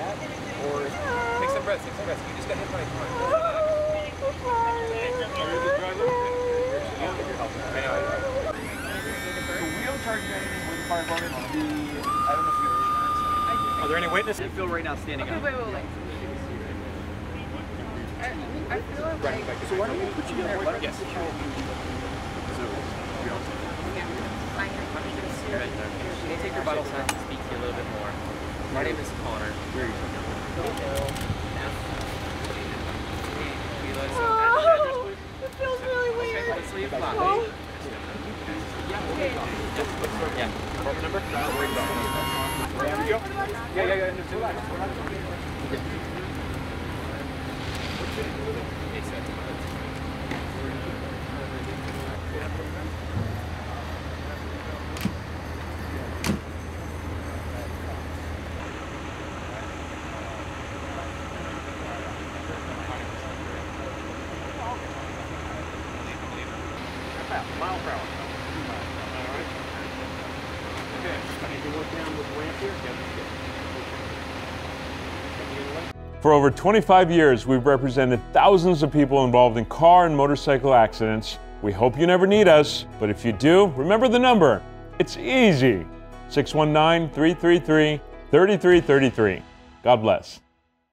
that, or take some breaths. You just got hit by a car. So we don't charge you anything with the fire department. I don't know if you have insurance. Are there any witnesses? I feel right now standing up. Wait. I feel like... So why don't we put you in there? Yes. Can you take your Bible time to speak to you a little bit more? My name is Connor. Where are you from? Oh, it feels really weird. Let's leave it. Yeah. Apartment number? There we go. Yeah. Mile per hour. 2 miles. All right. Okay. I need to work down with ramp here. Yeah, that's good. For over 25 years, we've represented thousands of people involved in car and motorcycle accidents. We hope you never need us, but if you do, remember the number. It's easy. 619-333-3333. God bless.